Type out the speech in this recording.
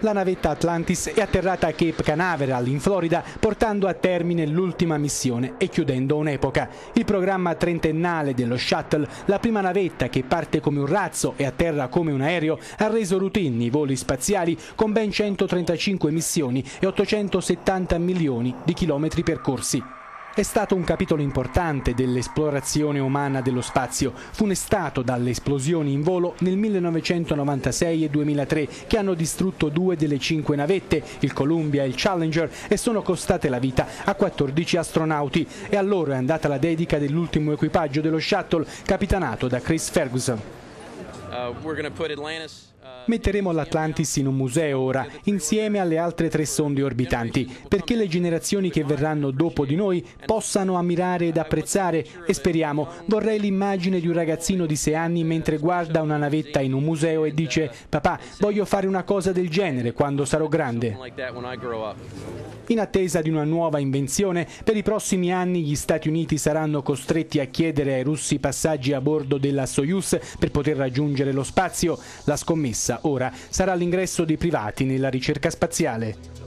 La navetta Atlantis è atterrata a Cape Canaveral, in Florida, portando a termine l'ultima missione e chiudendo un'epoca. Il programma trentennale dello Shuttle, la prima navetta che parte come un razzo e atterra come un aereo, ha reso routine i voli spaziali con ben 135 missioni e 870 milioni di chilometri percorsi. È stato un capitolo importante dell'esplorazione umana dello spazio, funestato dalle esplosioni in volo nel 1996 e 2003 che hanno distrutto 2 delle 5 navette, il Columbia e il Challenger, e sono costate la vita a 14 astronauti. E a loro è andata la dedica dell'ultimo equipaggio dello Shuttle, capitanato da Chris Ferguson. Metteremo l'Atlantis in un museo ora, insieme alle altre 3 sonde orbitanti, perché le generazioni che verranno dopo di noi possano ammirare ed apprezzare, e speriamo. Vorrei l'immagine di un ragazzino di 6 anni mentre guarda una navetta in un museo e dice: «Papà, voglio fare una cosa del genere quando sarò grande». In attesa di una nuova invenzione, per i prossimi anni gli Stati Uniti saranno costretti a chiedere ai russi passaggi a bordo della Soyuz per poter raggiungere lo spazio. La scommessa ora sarà l'ingresso dei privati nella ricerca spaziale.